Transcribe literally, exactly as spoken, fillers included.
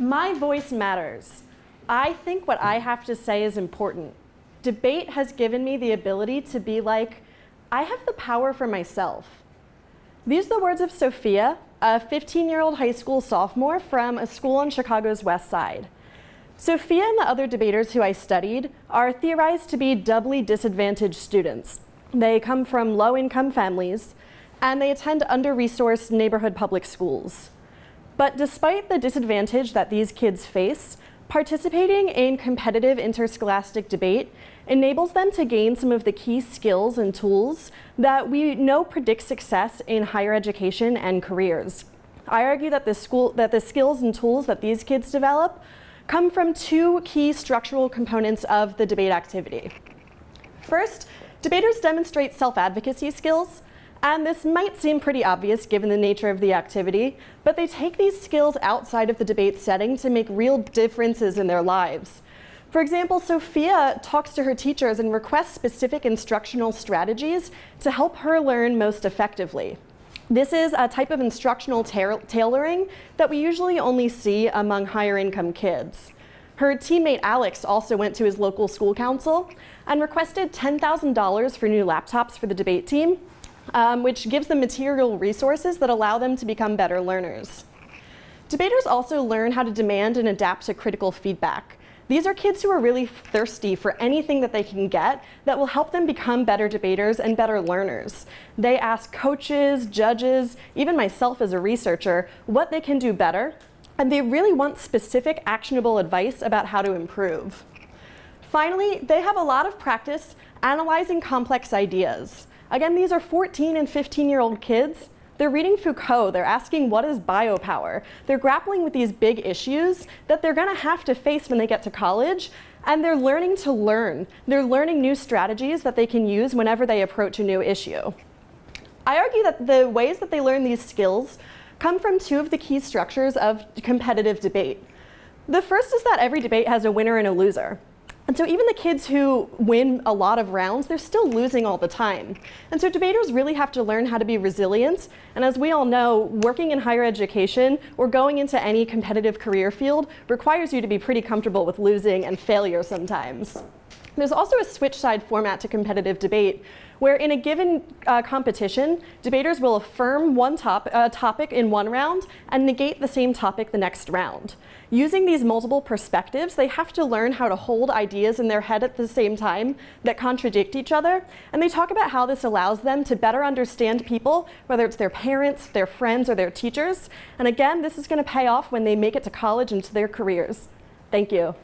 My voice matters. I think what I have to say is important. Debate has given me the ability to be like, I have the power for myself. These are the words of Sophia, a fifteen-year-old high school sophomore from a school on Chicago's West Side. Sophia and the other debaters who I studied are theorized to be doubly disadvantaged students. They come from low-income families, and they attend under-resourced neighborhood public schools. But despite the disadvantage that these kids face, participating in competitive interscholastic debate enables them to gain some of the key skills and tools that we know predict success in higher education and careers. I argue that the, school, that the skills and tools that these kids develop come from two key structural components of the debate activity. First, debaters demonstrate self-advocacy skills. And this might seem pretty obvious given the nature of the activity, but they take these skills outside of the debate setting to make real differences in their lives. For example, Sophia talks to her teachers and requests specific instructional strategies to help her learn most effectively. This is a type of instructional tailoring that we usually only see among higher income kids. Her teammate Alex also went to his local school council and requested ten thousand dollars for new laptops for the debate team, Um, which gives them material resources that allow them to become better learners. Debaters also learn how to demand and adapt to critical feedback. These are kids who are really thirsty for anything that they can get that will help them become better debaters and better learners. They ask coaches, judges, even myself as a researcher, what they can do better, and they really want specific, actionable advice about how to improve. Finally, they have a lot of practice analyzing complex ideas. Again, these are fourteen and fifteen-year-old kids. They're reading Foucault. They're asking, what is biopower? They're grappling with these big issues that they're going to have to face when they get to college, and they're learning to learn. They're learning new strategies that they can use whenever they approach a new issue. I argue that the ways that they learn these skills come from two of the key structures of competitive debate. The first is that every debate has a winner and a loser. And so even the kids who win a lot of rounds, they're still losing all the time. And so debaters really have to learn how to be resilient. And as we all know, working in higher education or going into any competitive career field requires you to be pretty comfortable with losing and failure sometimes. There's also a switch side format to competitive debate, where in a given uh, competition, debaters will affirm one top, uh, topic in one round and negate the same topic the next round. Using these multiple perspectives, they have to learn how to hold ideas in their head at the same time that contradict each other, and they talk about how this allows them to better understand people, whether it's their parents, their friends, or their teachers. And again, this is going to pay off when they make it to college and to their careers. Thank you.